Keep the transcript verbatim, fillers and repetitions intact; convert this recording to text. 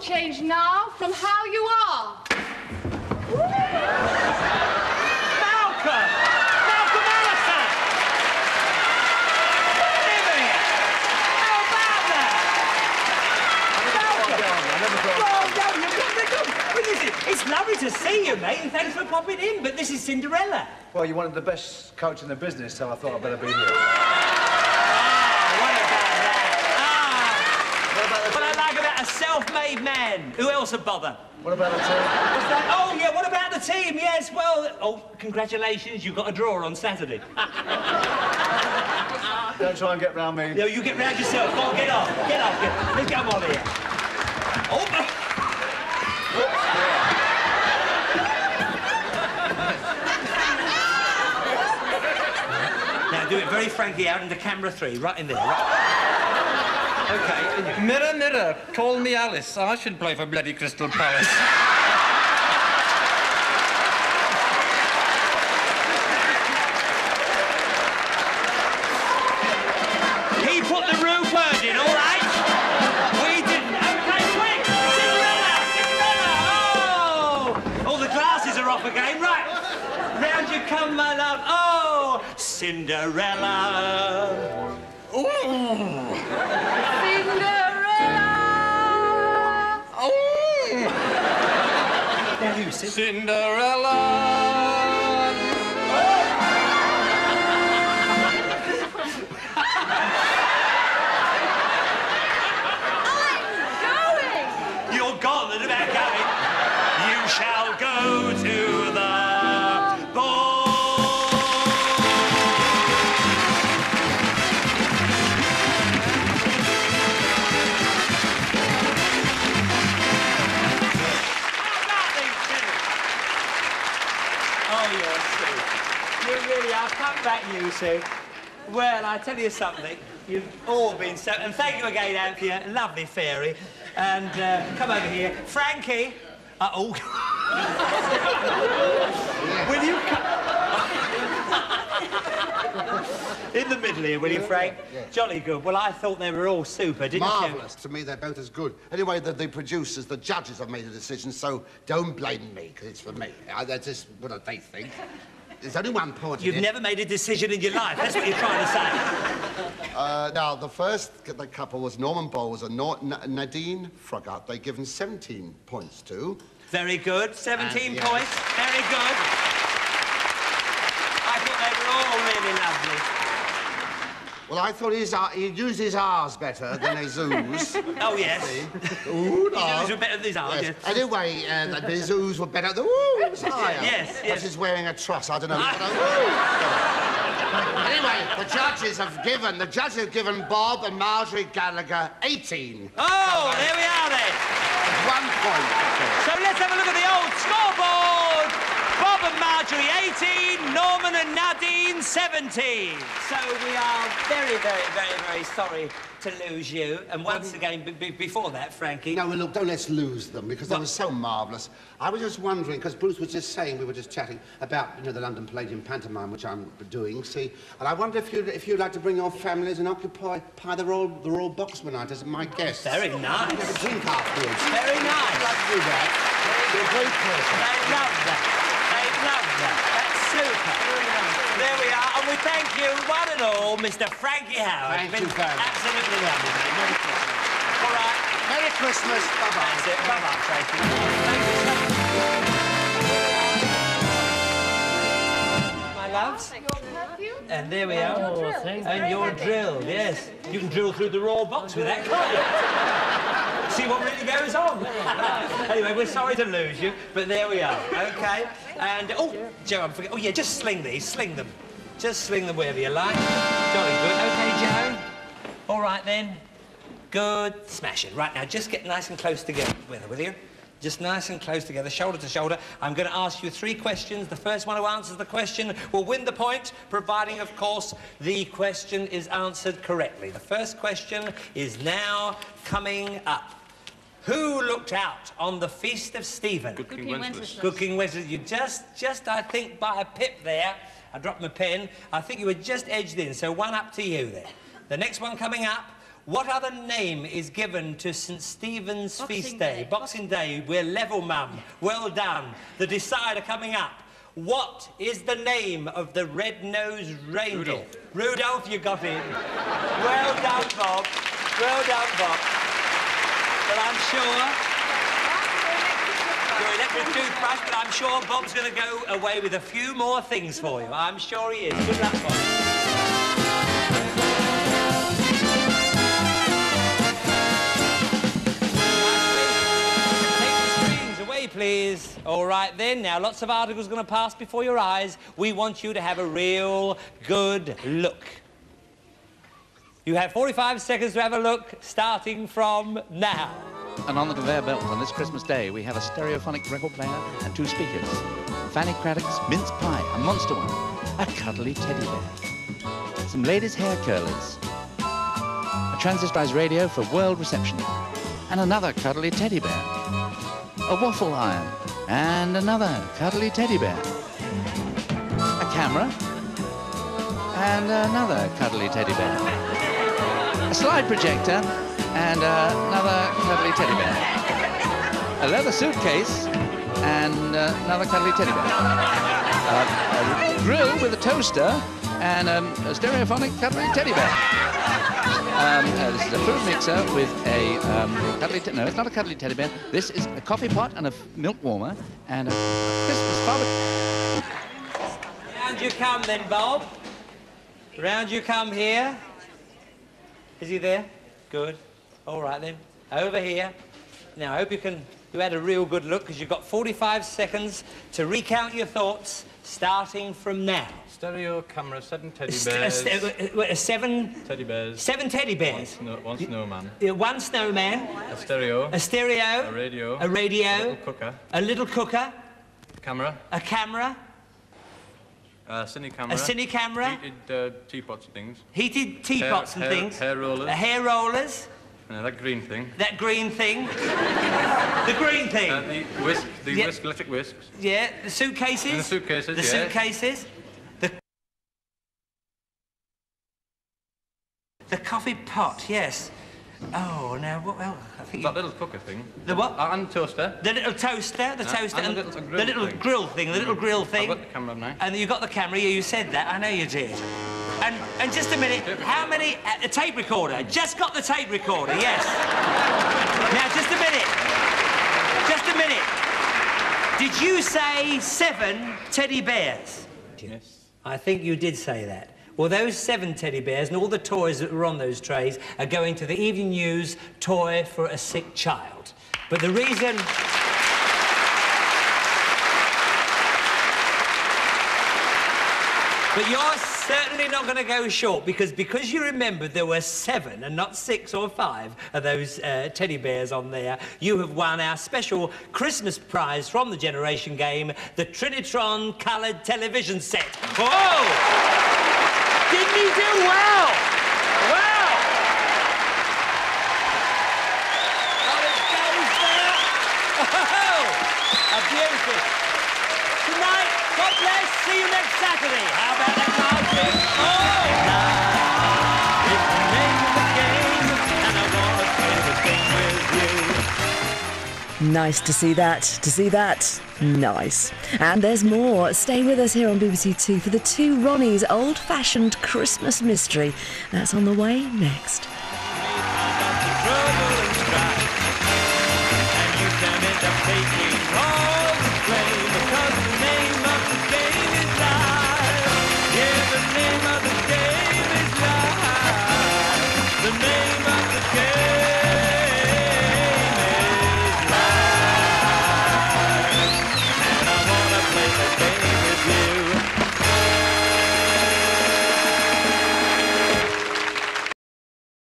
change now from how you are. Malcolm! Malcolm Allison! Living it! How about that? Malcolm! Oh, no, it's lovely to see you, mate, and thanks for popping in, but this is Cinderella. Well, you're one of the best coaches in the business, so I thought I'd better be here. A self-made man. Who else would bother? What about the team? What's that? Oh, yeah, what about the team? Yes, well... Oh, congratulations, you've got a draw on Saturday. Don't try and get round me. No, you get round yourself. Go on, get off. Get off. Get... Let's get on here. Oh, my... Now, do it very frankly out into camera three, right in there, right? Okay. Mirror, mirror, call me Alice. I should play for bloody Crystal Palace. He put the real word in, all right? We didn't. Okay, quick! Cinderella! Cinderella! Oh! All the glasses are off again. Right. Round you come, my love. Oh! Cinderella. Ooh! Cinderella. I'm going. You're gone and about going. You shall go to the back you two. Well, I tell you something, you've all been so... And thank you again, Anthea, lovely fairy. And uh, come over here. Frankie... Uh-oh. Will you come... In the middle here, will you, Frank? Yeah, yeah. Jolly good. Well, I thought they were all super, didn't Marvellous. you? Marvellous. To me, they're both as good. Anyway, the, the producers, the judges have made a decision, so don't blame me, because it's for me. I, that's just what they think. There's only one point. You've never made a decision in your life. That's what you're trying to say. Uh, now, the first the couple was Norman Bowles and Nor Na Nadine Frogart. They've given seventeen points to. Very good. seventeen and, points. Yes. Very good. I thought they were all really lovely. Well, I thought his, uh, he used his R's better than his oohs. Oh, yes. Ooh, no. His oohs were better than his R's, yes. yes. Anyway, uh, his oohs were better than oohs. Yes, yes. She's wearing a truss, I don't know. I... I don't know. Anyway, the judges have given, the judges have given Bob and Marjorie Gallagher eighteen. Oh, there we are, then. One point. So let's have a look at the old scoreboard. Bob and Marjorie, eighteen. Norman and Nadine, seventeen. So we are very, very, very, very sorry to lose you. And once um, again, b before that, Frankie... No, well, look, don't let's lose them, because what? They were so marvellous. I was just wondering, because Bruce was just saying, we were just chatting about, you know, the London Palladium pantomime, which I'm doing, see? And I wonder if you'd, if you'd like to bring your families and occupy the Royal, the Royal Box one night as my guests. Very nice. Have a drink afterwards. Very nice. I'd love to do that. You're a great person. I love that. Love that. That's super. There we are, and we thank you, one and all, Mister Frankie Howerd. Thank you very much. Absolutely lovely, mate. Merry Christmas. All right. Merry Christmas. Bye-bye. That's it. Bye-bye, Frankie. Thank you so much. My loves. And there we are. And your drill, yes. You can drill through the Royal Box with that, can't you? See what really goes on. Anyway, we're sorry to lose you, but there we are. Okay. And oh, Joe, I'm forgetting. Oh yeah, just sling these, sling them, just sling them wherever you like. Jolly good. Okay, Joe. All right then. Good. Smash it. Right now, just get nice and close together, will you? Just nice and close together, shoulder to shoulder. I'm going to ask you three questions. The first one who answers the question will win the point, providing, of course, the question is answered correctly. The first question is now coming up. Who looked out on the Feast of Stephen? Good King Wenceslas. Good King Wenceslas. You just, just, I think, by a pip there. I dropped my pen. I think you were just edged in, so one up to you there. The next one coming up What other name is given to Saint Stephen's Boxing Feast Day? Day? Boxing Day, we're level, ma'am. Well done. The decider coming up. What is the name of the red-nosed reindeer? Rudolph. Rudolph, you got it. Well done, Bob. Well done, Bob. But I'm sure... Your electric toothbrush, but I'm sure Bob's going to go away with a few more things for you. I'm sure he is. Good luck, Bob. Take the screens away, please. All right, then. Now, lots of articles are going to pass before your eyes. We want you to have a real good look. You have forty-five seconds to have a look, starting from now. And on the conveyor belt on this Christmas Day, we have a stereophonic record player and two speakers. Fanny Craddock's mince pie, a monster one, a cuddly teddy bear, some ladies' hair curlers, a transistorized radio for world reception, and another cuddly teddy bear, a waffle iron, and another cuddly teddy bear, a camera, and another cuddly teddy bear, a slide projector, and uh, another cuddly teddy bear. A leather suitcase and uh, another cuddly teddy bear. Uh, a grill with a toaster and um, a stereophonic cuddly teddy bear. Um, uh, this is a fruit mixer with a um, cuddly teddy... No, it's not a cuddly teddy bear. This is a coffee pot and a milk warmer and a Christmas barbecue. Round you come then, Bob. Round you come here. Is he there? Good. All right, then. Over here. Now, I hope you can... You had a real good look, because you've got forty-five seconds to recount your thoughts, starting from now. Stereo, camera, seven teddy bears. A, a, a seven... Teddy bears. Seven teddy bears. One, snow, one snowman. Y one snowman. A stereo. A stereo. A radio. A radio. A little cooker. A little cooker. A camera. A camera. A cine camera. A cine camera. Heated uh, teapots and things. Heated teapots hair, and hair, things. Hair rollers. Uh, hair rollers. No, that green thing. That green thing. The green thing. Uh, the whisk, the yeah. whisk, electric whisks. Yeah, the suitcases. And the suitcases, The yeah. suitcases. The... The coffee pot, yes. Oh, now, what else? I think that you... little cooker thing. The what? Uh, and toaster. The little toaster, the uh, toaster. And, and the little, the little thing. grill thing, the little mm. grill thing. I've got the camera now. And you got the camera, yeah, you said that, I know you did. And, and just a minute, how many... Uh, a tape recorder, just got the tape recorder, yes. Now, just a minute. Just a minute. Did you say seven teddy bears? Yes. I think you did say that. Well, those seven teddy bears and all the toys that were on those trays are going to the Evening News Toy for a Sick Child. But the reason... But you're certainly not going to go short, because because you remembered there were seven and not six or five of those uh, teddy bears on there, you have won our special Christmas prize from the Generation Game, the Trinitron coloured television set. Whoa! Didn't he do well? Wow! Oh, it goes there. Oh, a beauty. Tonight, God bless. See you next Saturday. How about that card trick? Oh! Now, it's the name of the game, and I want to play the game with you. Nice to see that. To see that. Nice. And there's more. Stay with us here on B B C Two for the Two Ronnies' old-fashioned Christmas mystery. That's on the way next.